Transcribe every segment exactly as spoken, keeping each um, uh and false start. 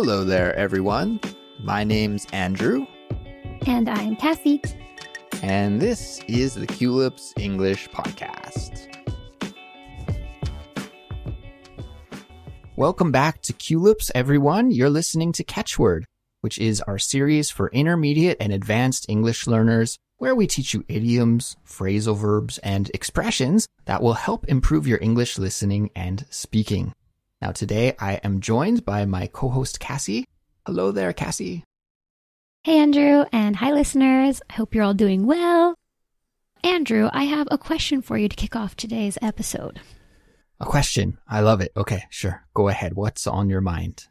Hello there, everyone. My name's Andrew. And I'm Kassy. And this is the Culips English Podcast. Welcome back to Culips, everyone. You're listening to Catchword, which is our series for intermediate and advanced English learners, where we teach you idioms, phrasal verbs, and expressions that will help improve your English listening and speaking. Now today I am joined by my co-host Kassy. Hello there, Kassy. Hey Andrew, and hi listeners. I hope you're all doing well. Andrew, I have a question for you to kick off today's episode. A question. I love it. Okay, sure. Go ahead. What's on your mind?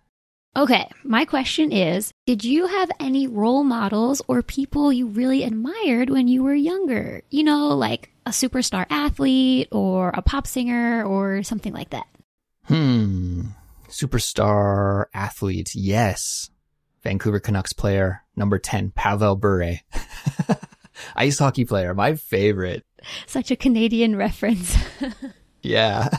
Okay, my question is, did you have any role models or people you really admired when you were younger? You know, like a superstar athlete or a pop singer or something like that. Hmm. Superstar athlete. Yes. Vancouver Canucks player, number ten, Pavel Bure. Ice hockey player, my favorite. Such a Canadian reference. Yeah.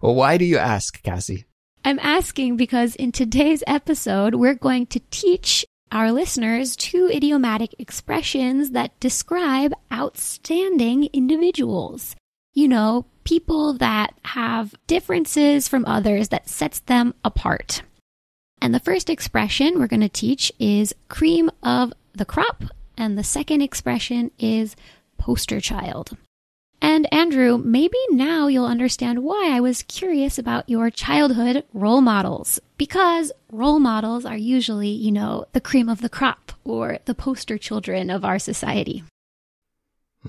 Well, why do you ask, Kassy? I'm asking because in today's episode, we're going to teach our listeners two idiomatic expressions that describe outstanding individuals. You know, people that have differences from others that sets them apart. And the first expression we're going to teach is cream of the crop, and the second expression is poster child. And Andrew, maybe now you'll understand why I was curious about your childhood role models, because role models are usually, you know, the cream of the crop or the poster children of our society.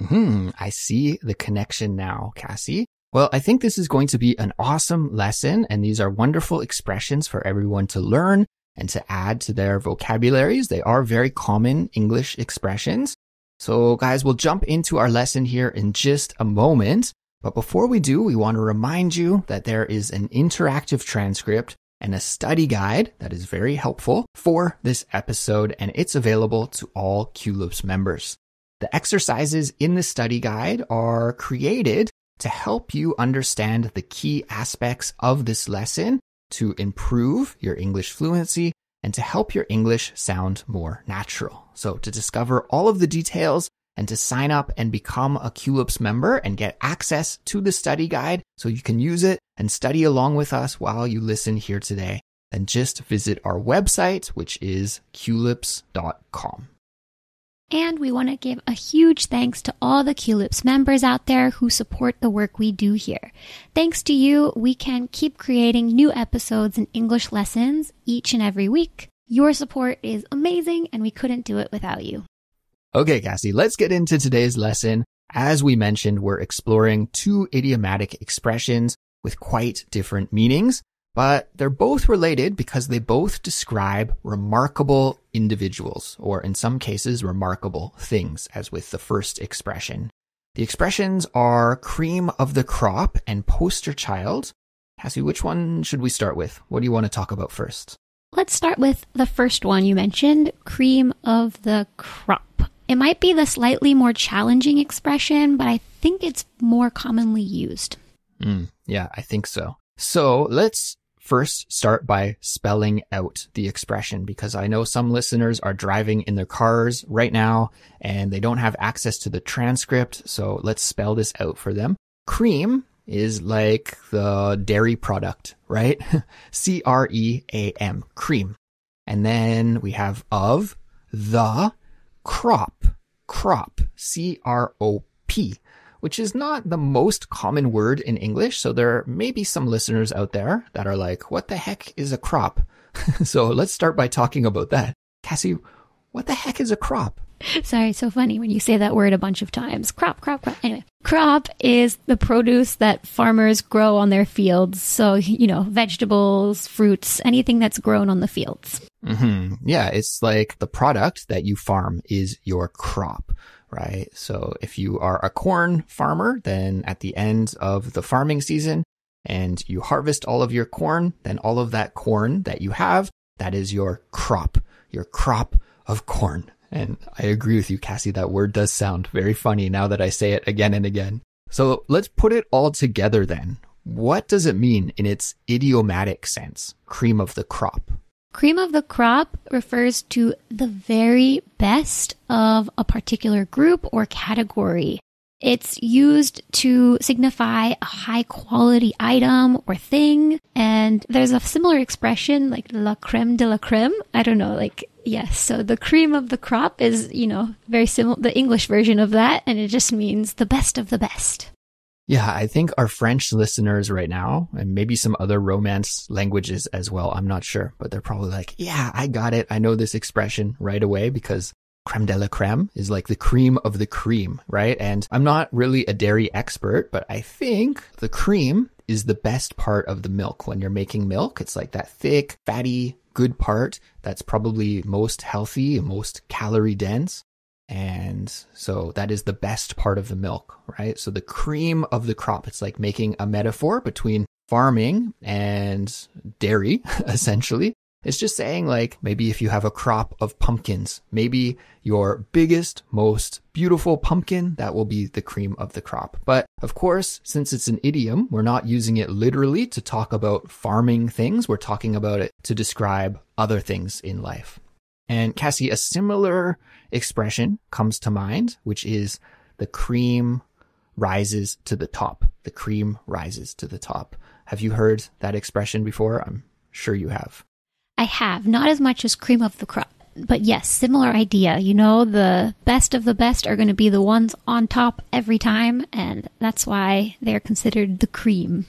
Hmm, I see the connection now, Kassy. Well, I think this is going to be an awesome lesson, and these are wonderful expressions for everyone to learn and to add to their vocabularies. They are very common English expressions. So guys, we'll jump into our lesson here in just a moment. But before we do, we want to remind you that there is an interactive transcript and a study guide that is very helpful for this episode, and it's available to all Culips members. The exercises in the study guide are created to help you understand the key aspects of this lesson to improve your English fluency and to help your English sound more natural. So to discover all of the details and to sign up and become a Culips member and get access to the study guide so you can use it and study along with us while you listen here today, then just visit our website, which is culips dot com. And we want to give a huge thanks to all the Culips members out there who support the work we do here. Thanks to you, we can keep creating new episodes and English lessons each and every week. Your support is amazing, and we couldn't do it without you. Okay, Kassy, let's get into today's lesson. As we mentioned, we're exploring two idiomatic expressions with quite different meanings, but they're both related because they both describe remarkable individuals, or in some cases, remarkable things, as with the first expression. The expressions are cream of the crop and poster child. Kassy, which one should we start with? What do you want to talk about first? Let's start with the first one you mentioned, cream of the crop. It might be the slightly more challenging expression, but I think it's more commonly used. Mm, yeah, I think so. So let's first start by spelling out the expression, because I know some listeners are driving in their cars right now and they don't have access to the transcript. So let's spell this out for them. Cream is like the dairy product, right? C R E A M, cream. And then we have of the crop, crop, C R O P. Which is not the most common word in English. So there may be some listeners out there that are like, what the heck is a crop? So let's start by talking about that. Kassy, what the heck is a crop? Sorry, it's so funny when you say that word a bunch of times. Crop, crop, crop. Anyway, crop is the produce that farmers grow on their fields. So, you know, vegetables, fruits, anything that's grown on the fields. Mm-hmm. Yeah, it's like the product that you farm is your crop, right? So if you are a corn farmer, then at the end of the farming season and you harvest all of your corn, then all of that corn that you have, that is your crop, your crop of corn. And I agree with you, Kassy, that word does sound very funny now that I say it again and again. So let's put it all together then. What does it mean in its idiomatic sense, cream of the crop? Cream of the crop refers to the very best of a particular group or category. It's used to signify a high-quality item or thing. And there's a similar expression, like la crème de la crème. I don't know, like, yes. So the cream of the crop is, you know, very similar, the English version of that. And it just means the best of the best. Yeah, I think our French listeners right now, and maybe some other Romance languages as well, I'm not sure, but they're probably like, yeah, I got it. I know this expression right away because crème de la crème is like the cream of the cream, right? And I'm not really a dairy expert, but I think the cream is the best part of the milk. When you're making milk, it's like that thick, fatty, good part that's probably most healthy, most calorie dense. And so that is the best part of the milk, right? So the cream of the crop, it's like making a metaphor between farming and dairy, essentially. It's just saying, like, maybe if you have a crop of pumpkins, maybe your biggest, most beautiful pumpkin, that will be the cream of the crop. But of course, since it's an idiom, we're not using it literally to talk about farming things. We're talking about it to describe other things in life. And Kassy, a similar expression comes to mind, which is the cream rises to the top. The cream rises to the top. Have you heard that expression before? I'm sure you have. I have, not as much as cream of the crop, but yes, similar idea. You know, the best of the best are going to be the ones on top every time, and that's why they're considered the cream.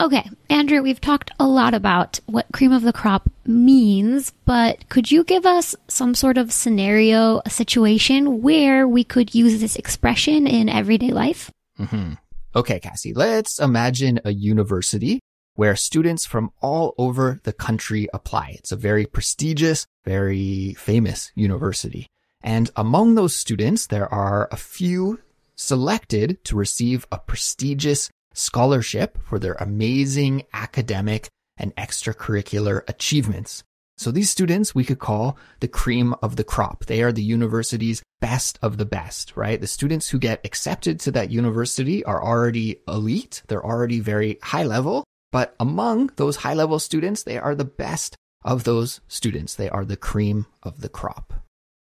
Okay, Andrew, we've talked a lot about what cream of the crop means, but could you give us some sort of scenario, a situation where we could use this expression in everyday life? Mm-hmm. Okay, Kassy, let's imagine a university where students from all over the country apply. It's a very prestigious, very famous university. And among those students, there are a few selected to receive a prestigious scholarship for their amazing academic and extracurricular achievements. So these students we could call the cream of the crop. They are the university's best of the best, right? The students who get accepted to that university are already elite. They're already very high level. But among those high-level students, they are the best of those students. They are the cream of the crop.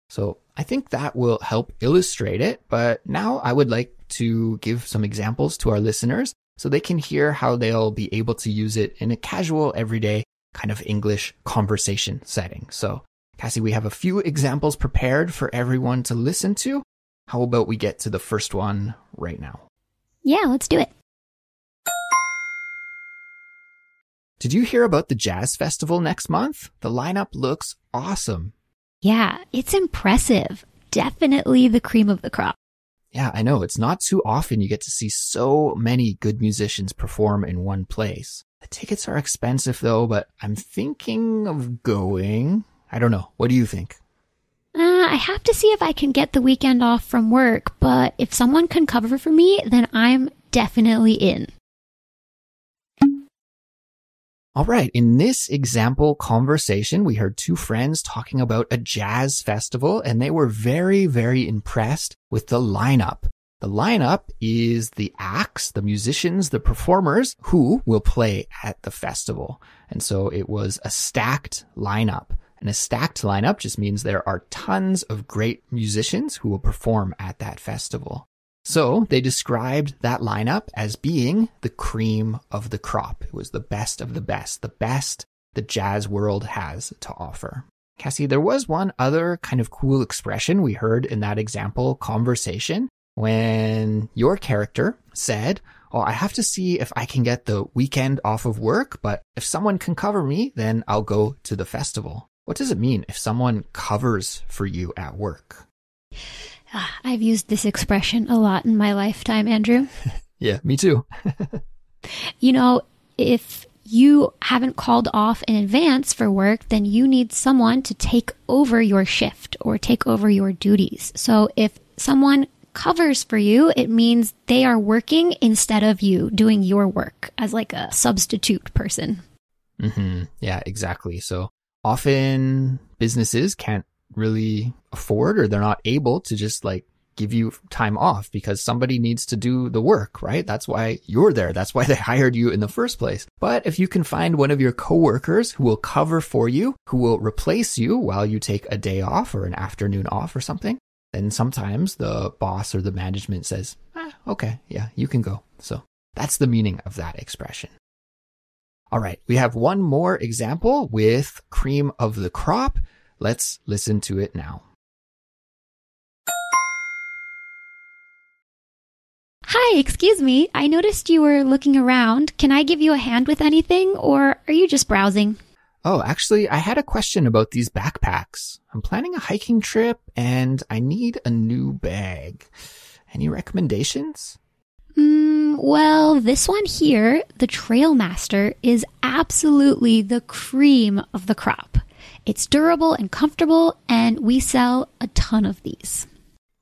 So I think that will help illustrate it. But now I would like to give some examples to our listeners so they can hear how they'll be able to use it in a casual, everyday kind of English conversation setting. So, Kassy, we have a few examples prepared for everyone to listen to. How about we get to the first one right now? Yeah, let's do it. Did you hear about the jazz festival next month? The lineup looks awesome. Yeah, it's impressive. Definitely the cream of the crop. Yeah, I know. It's not too often you get to see so many good musicians perform in one place. The tickets are expensive, though, but I'm thinking of going. I don't know. What do you think? Uh, I have to see if I can get the weekend off from work, but if someone can cover for me, then I'm definitely in. All right. In this example conversation, we heard two friends talking about a jazz festival, and they were very, very impressed with the lineup. The lineup is the acts, the musicians, the performers who will play at the festival. And so it was a stacked lineup. And a stacked lineup just means there are tons of great musicians who will perform at that festival. So they described that lineup as being the cream of the crop. It was the best of the best, the best the jazz world has to offer. Kassy, there was one other kind of cool expression we heard in that example conversation when your character said, oh, I have to see if I can get the weekend off of work, but if someone can cover me, then I'll go to the festival. What does it mean if someone covers for you at work? I've used this expression a lot in my lifetime, Andrew. Yeah, me too. You know, if you haven't called off in advance for work, then you need someone to take over your shift or take over your duties. So if someone covers for you, it means they are working instead of you doing your work as like a substitute person. Mm-hmm. Yeah, exactly. So often businesses can't really afford, or they're not able to just like give you time off because somebody needs to do the work, right? That's why you're there. That's why they hired you in the first place. But if you can find one of your coworkers who will cover for you, who will replace you while you take a day off or an afternoon off or something, then sometimes the boss or the management says, ah, okay, yeah, you can go. So that's the meaning of that expression. All right, we have one more example with cream of the crop. Let's listen to it now. Hi, excuse me. I noticed you were looking around. Can I give you a hand with anything, or are you just browsing? Oh, actually, I had a question about these backpacks. I'm planning a hiking trip, and I need a new bag. Any recommendations? Mm, well, this one here, the Trailmaster, is absolutely the cream of the crop. It's durable and comfortable, and we sell a ton of these.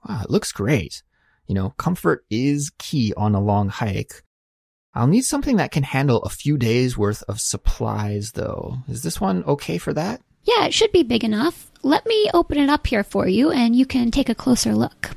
Wow, it looks great. You know, comfort is key on a long hike. I'll need something that can handle a few days worth of supplies, though. Is this one okay for that? Yeah, it should be big enough. Let me open it up here for you, and you can take a closer look.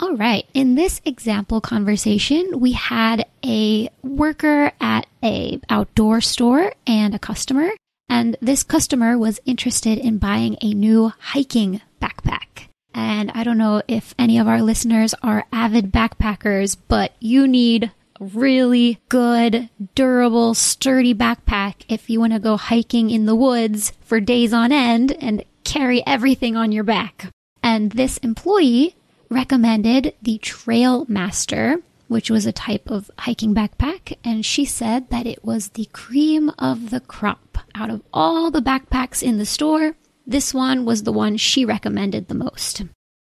All right. In this example conversation, we had a worker at an outdoor store and a customer, and this customer was interested in buying a new hiking backpack. And I don't know if any of our listeners are avid backpackers, but you need a really good, durable, sturdy backpack if you want to go hiking in the woods for days on end and carry everything on your back. And this employee recommended the Trailmaster, which was a type of hiking backpack, and she said that it was the cream of the crop. Out of all the backpacks in the store, this one was the one she recommended the most.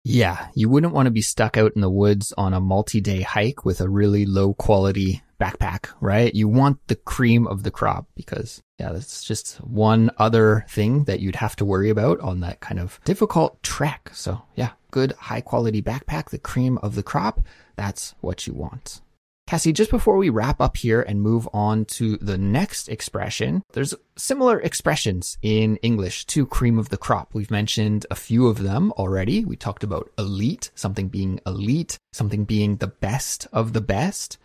Yeah, you wouldn't want to be stuck out in the woods on a multi-day hike with a really low-quality backpack, right? You want the cream of the crop because, yeah, that's just one other thing that you'd have to worry about on that kind of difficult trek. So, yeah, good, high-quality backpack, the cream of the crop, that's what you want. Kassy, just before we wrap up here and move on to the next expression, there's similar expressions in English to cream of the crop. We've mentioned a few of them already. We talked about elite, something being elite, something being the best of the best.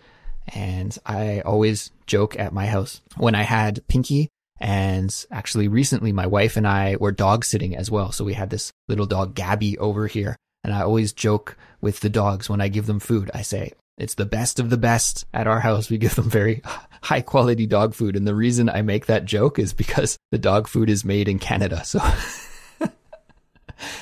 And I always joke at my house when I had Pinky, and actually recently my wife and I were dog sitting as well. So we had this little dog, Gabby, over here. And I always joke with the dogs when I give them food. I say, it's the best of the best at our house. We give them very high quality dog food. And the reason I make that joke is because the dog food is made in Canada. So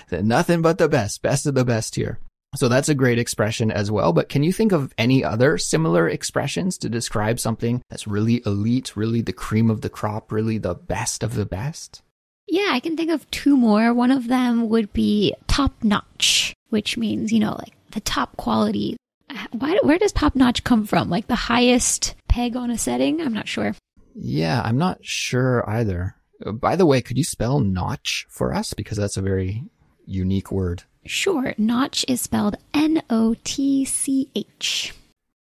nothing but the best, best of the best here. So that's a great expression as well. But can you think of any other similar expressions to describe something that's really elite, really the cream of the crop, really the best of the best? Yeah, I can think of two more. One of them would be top notch, which means, you know, like the top quality. Why, where does top notch come from? Like the highest peg on a setting? I'm not sure. Yeah, I'm not sure either. By the way, could you spell notch for us? Because that's a very unique word. Sure. Notch is spelled N O T C H.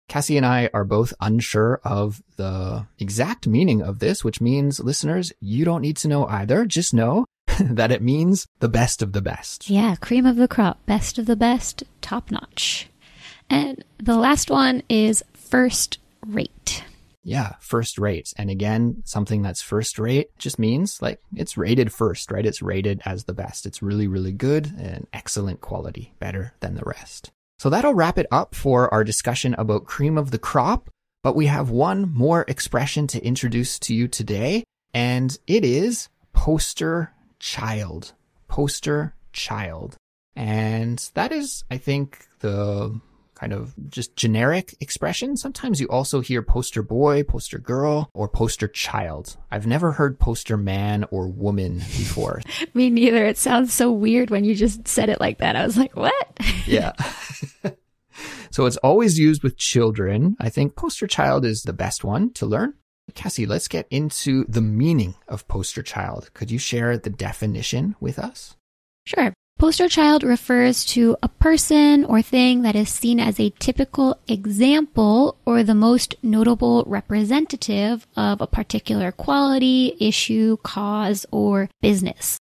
Kassy and I are both unsure of the exact meaning of this, which means, listeners, you don't need to know either. Just know that it means the best of the best. Yeah, cream of the crop, best of the best, top notch. And the last one is first rate. Yeah, first rate. And again, something that's first rate just means like it's rated first, right? It's rated as the best. It's really, really good and excellent quality, better than the rest. So that'll wrap it up for our discussion about cream of the crop. But we have one more expression to introduce to you today, and it is poster child. Poster child. And that is, I think, the kind of just generic expression. Sometimes you also hear poster boy, poster girl, or poster child. I've never heard poster man or woman before. Me neither. It sounds so weird when you just said it like that. I was like, what? Yeah. So it's always used with children. I think poster child is the best one to learn. Kassy, let's get into the meaning of poster child. Could you share the definition with us? Sure. Poster child refers to a person or thing that is seen as a typical example or the most notable representative of a particular quality, issue, cause, or business.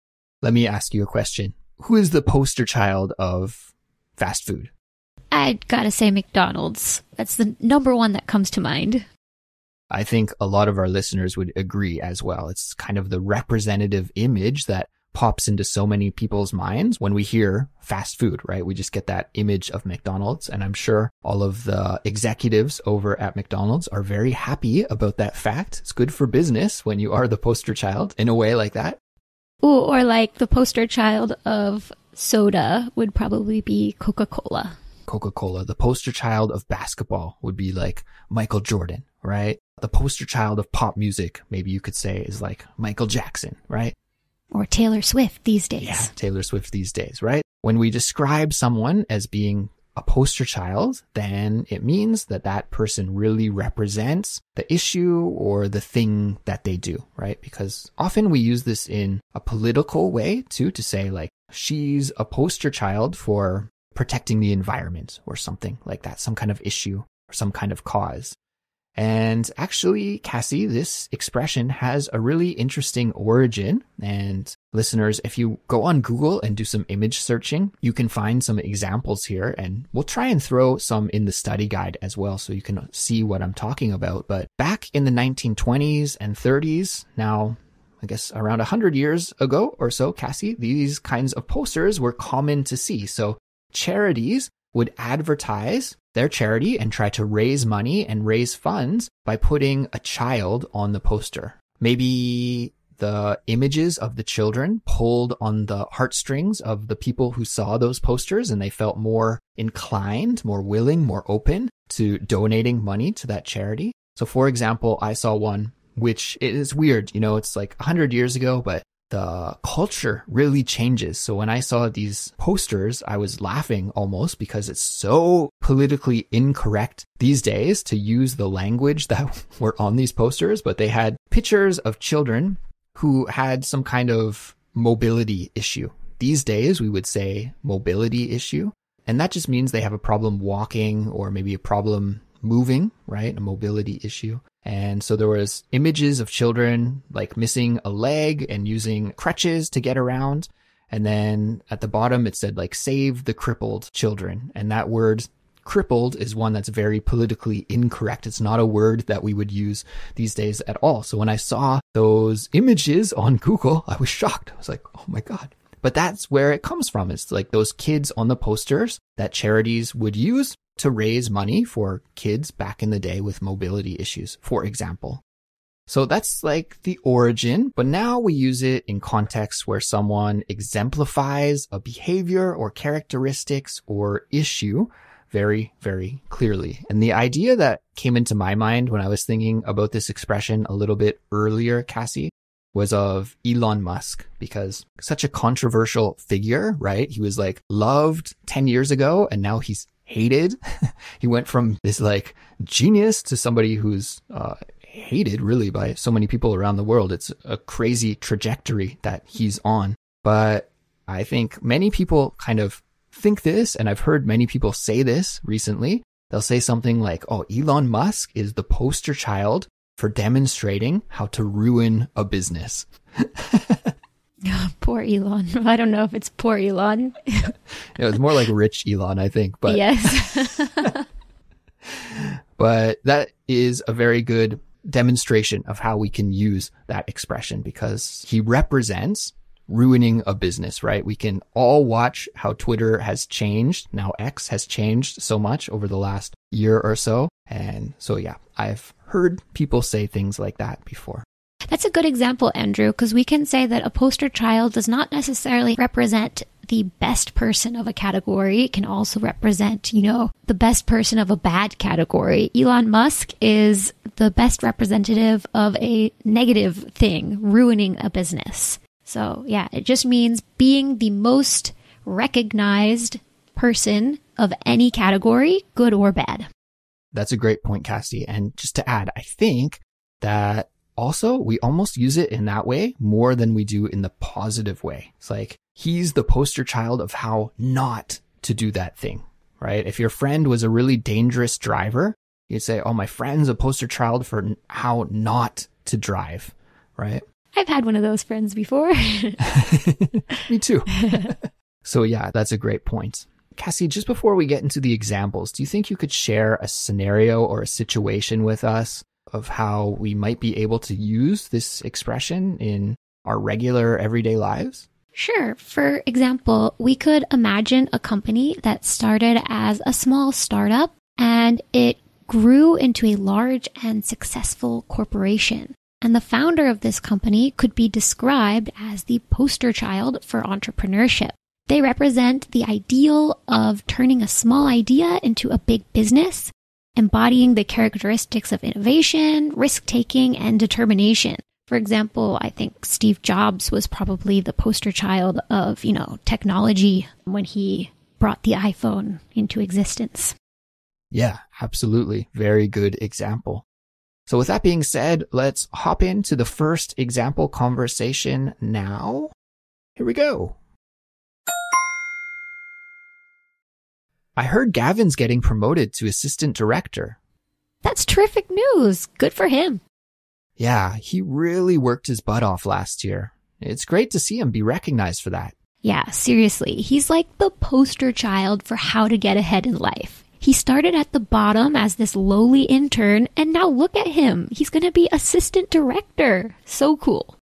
Let me ask you a question. who is the poster child of fast food? I gotta say McDonald's. That's the number one that comes to mind. I think a lot of our listeners would agree as well. It's kind of the representative image that pops into so many people's minds when we hear fast food, right? We just get that image of McDonald's. And I'm sure all of the executives over at McDonald's are very happy about that fact. It's good for business when you are the poster child in a way like that. Ooh, or like the poster child of soda would probably be Coca-Cola. Coca-Cola. The poster child of basketball would be like Michael Jordan, right? The poster child of pop music, maybe you could say, is like Michael Jackson, right? Or Taylor Swift these days. Yeah, Taylor Swift these days, right? When we describe someone as being a poster child, then it means that that person really represents the issue or the thing that they do, right? Because often we use this in a political way too, to say like, she's a poster child for protecting the environment or something like that, some kind of issue or some kind of cause. And actually, Kassy, this expression has a really interesting origin. And listeners, if you go on Google and do some image searching, you can find some examples here. And we'll try and throw some in the study guide as well so you can see what I'm talking about. But back in the nineteen twenties and thirties, now I guess around one hundred years ago or so, Kassy, these kinds of posters were common to see. So charities would advertise their charity and try to raise money and raise funds by putting a child on the poster. Maybe the images of the children pulled on the heartstrings of the people who saw those posters, and they felt more inclined, more willing, more open to donating money to that charity. So for example, I saw one, which it is weird, you know, it's like one hundred years ago, but the culture really changes. So when I saw these posters, I was laughing almost because it's so politically incorrect these days to use the language that were on these posters, but they had pictures of children who had some kind of mobility issue. These days we would say mobility issue, and that just means they have a problem walking or maybe a problem moving, right? A mobility issue. And so there was images of children like missing a leg and using crutches to get around. And then at the bottom, it said like, save the crippled children. And that word crippled is one that's very politically incorrect. It's not a word that we would use these days at all. So when I saw those images on Google, I was shocked. I was like, oh my God. But that's where it comes from. It's like those kids on the posters that charities would use to raise money for kids back in the day with mobility issues, for example. So that's like the origin, but now we use it in contexts where someone exemplifies a behavior or characteristics or issue very, very clearly. And the idea that came into my mind when I was thinking about this expression a little bit earlier, Kassy, was of Elon Musk, because such a controversial figure, right? He was like loved ten years ago, and now he's hated. He went from this like genius to somebody who's uh, hated really by so many people around the world. It's a crazy trajectory that he's on. But I think many people kind of think this, and I've heard many people say this recently. They'll say something like, oh, Elon Musk is the poster child for demonstrating how to ruin a business. Oh, poor Elon. I don't know if it's poor Elon. It was more like rich Elon, I think. But yes. But that is a very good demonstration of how we can use that expression, because he represents ruining a business, right? We can all watch how Twitter has changed. Now X has changed so much over the last year or so. And so, yeah, I've heard people say things like that before. That's a good example, Andrew, because we can say that a poster child does not necessarily represent the best person of a category. It can also represent, you know, the best person of a bad category. Elon Musk is the best representative of a negative thing, ruining a business. So yeah, it just means being the most recognized person of any category, good or bad. That's a great point, Kassy. And just to add, I think that also, we almost use it in that way more than we do in the positive way. It's like, he's the poster child of how not to do that thing, right? If your friend was a really dangerous driver, you'd say, oh, my friend's a poster child for how not to drive, right? I've had one of those friends before. Me too. So yeah, that's a great point. Kassy, just before we get into the examples, do you think you could share a scenario or a situation with us of how we might be able to use this expression in our regular everyday lives? Sure. For example, we could imagine a company that started as a small startup and it grew into a large and successful corporation. And the founder of this company could be described as the poster child for entrepreneurship. They represent the ideal of turning a small idea into a big business, embodying the characteristics of innovation, risk-taking, and determination. For example, I think Steve Jobs was probably the poster child of, you know, technology when he brought the iPhone into existence. Yeah, absolutely. Very good example. So with that being said, let's hop into the first example conversation now. Here we go. I heard Gavin's getting promoted to assistant director. That's terrific news. Good for him. Yeah, he really worked his butt off last year. It's great to see him be recognized for that. Yeah, seriously. He's like the poster child for how to get ahead in life. He started at the bottom as this lowly intern, and now look at him. He's going to be assistant director. So cool.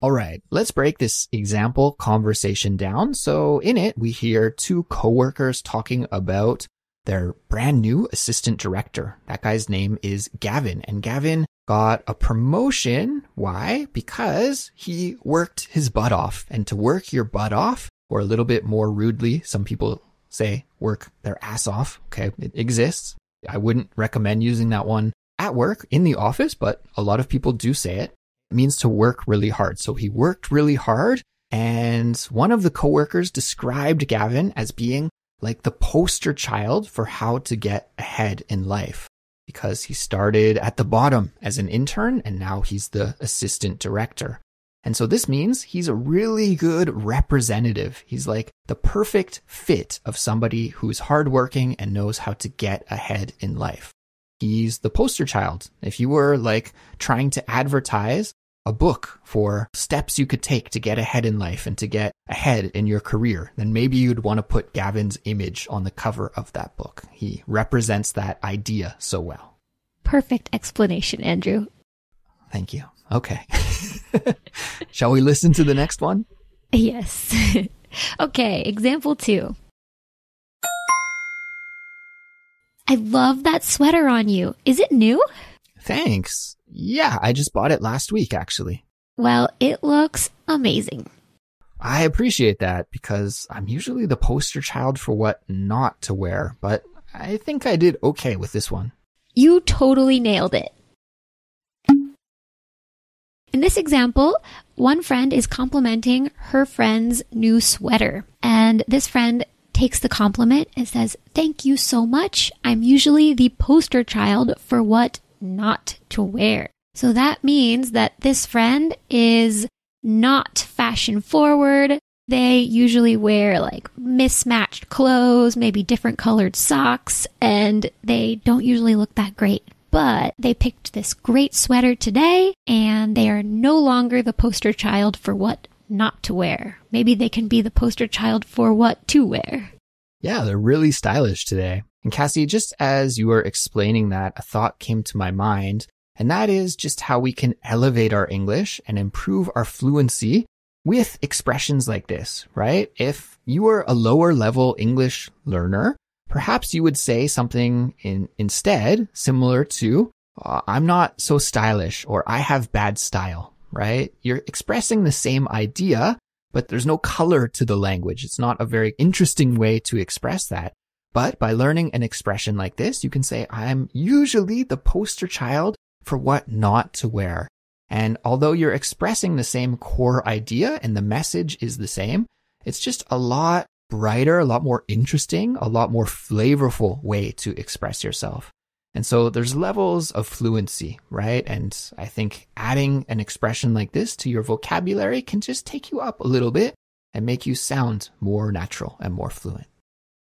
All right, let's break this example conversation down. So in it, we hear two coworkers talking about their brand new assistant director. That guy's name is Gavin, and Gavin got a promotion. Why? Because he worked his butt off. And to work your butt off, or a little bit more rudely, some people say work their ass off. Okay, it exists. I wouldn't recommend using that one at work, in the office, but a lot of people do say it. It means to work really hard. So he worked really hard, and one of the coworkers described Gavin as being like the poster child for how to get ahead in life because he started at the bottom as an intern, and now he's the assistant director. And so this means he's a really good representative. He's like the perfect fit of somebody who's hardworking and knows how to get ahead in life. He's the poster child. If you were like trying to advertise a book for steps you could take to get ahead in life and to get ahead in your career, then maybe you'd want to put Gavin's image on the cover of that book. He represents that idea so well. Perfect explanation, Andrew. Thank you. Okay. Shall we listen to the next one? Yes. Okay, example two. I love that sweater on you. Is it new? Thanks. Yeah, I just bought it last week, actually. Well, it looks amazing. I appreciate that because I'm usually the poster child for what not to wear, but I think I did okay with this one. You totally nailed it. In this example, one friend is complimenting her friend's new sweater, and this friend takes the compliment and says, "Thank you so much. I'm usually the poster child for what not to wear." So that means that this friend is not fashion forward. They usually wear like mismatched clothes, maybe different colored socks, and they don't usually look that great. But they picked this great sweater today, and they are no longer the poster child for what not to wear. Maybe they can be the poster child for what to wear. Yeah, they're really stylish today. And Kassy, just as you were explaining that, a thought came to my mind, and that is just how we can elevate our English and improve our fluency with expressions like this, right? If you were a lower level English learner, perhaps you would say something in, instead similar to, uh, I'm not so stylish, or I have bad style, right? You're expressing the same idea, but there's no color to the language. It's not a very interesting way to express that. But by learning an expression like this, you can say, I'm usually the poster child for what not to wear. And although you're expressing the same core idea and the message is the same, it's just a lot brighter, a lot more interesting, a lot more flavorful way to express yourself. And so there's levels of fluency, right? And I think adding an expression like this to your vocabulary can just take you up a little bit and make you sound more natural and more fluent.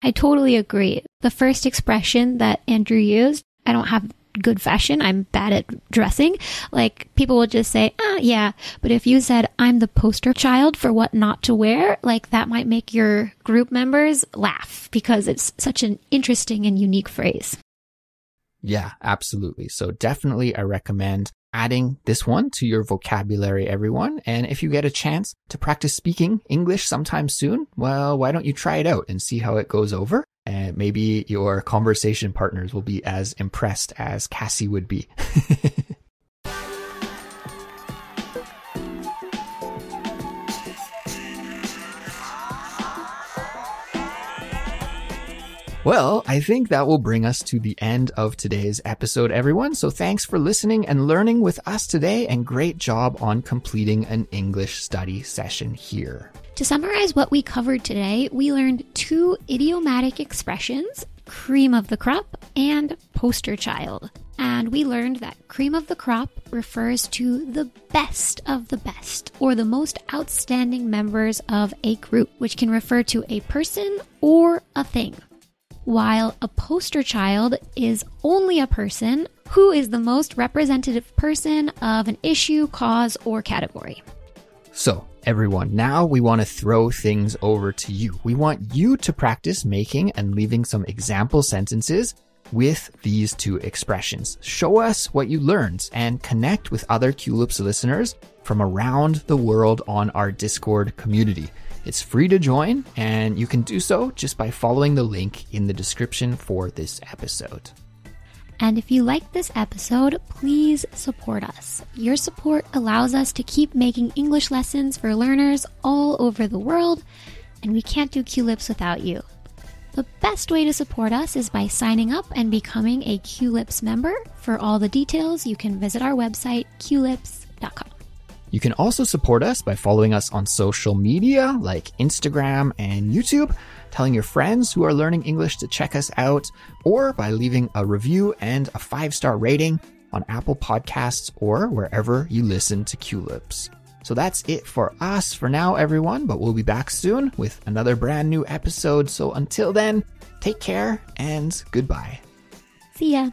I totally agree. The first expression that Andrew used, I don't have good fashion. I'm bad at dressing. Like, people will just say, ah, yeah. But if you said, I'm the poster child for what not to wear, like, that might make your group members laugh because it's such an interesting and unique phrase. Yeah, absolutely. So definitely I recommend adding this one to your vocabulary, everyone. And if you get a chance to practice speaking English sometime soon, well, why don't you try it out and see how it goes over? And maybe your conversation partners will be as impressed as Kassy would be. Well, I think that will bring us to the end of today's episode, everyone. So thanks for listening and learning with us today, and great job on completing an English study session here. To summarize what we covered today, we learned two idiomatic expressions, cream of the crop and poster child. And we learned that cream of the crop refers to the best of the best, or the most outstanding members of a group, which can refer to a person or a thing. While a poster child is only a person who is the most representative person of an issue, cause, or category. So, everyone, now we want to throw things over to you. We want you to practice making and leaving some example sentences with these two expressions. Show us what you learned and connect with other Culips listeners from around the world on our Discord community. It's free to join, and you can do so just by following the link in the description for this episode. And if you like this episode, please support us. Your support allows us to keep making English lessons for learners all over the world, and we can't do Culips without you. The best way to support us is by signing up and becoming a Culips member. For all the details, you can visit our website, culips dot com. You can also support us by following us on social media like Instagram and YouTube, telling your friends who are learning English to check us out, or by leaving a review and a five-star rating on Apple Podcasts or wherever you listen to Culips. So that's it for us for now, everyone, but we'll be back soon with another brand new episode. So until then, take care and goodbye. See ya.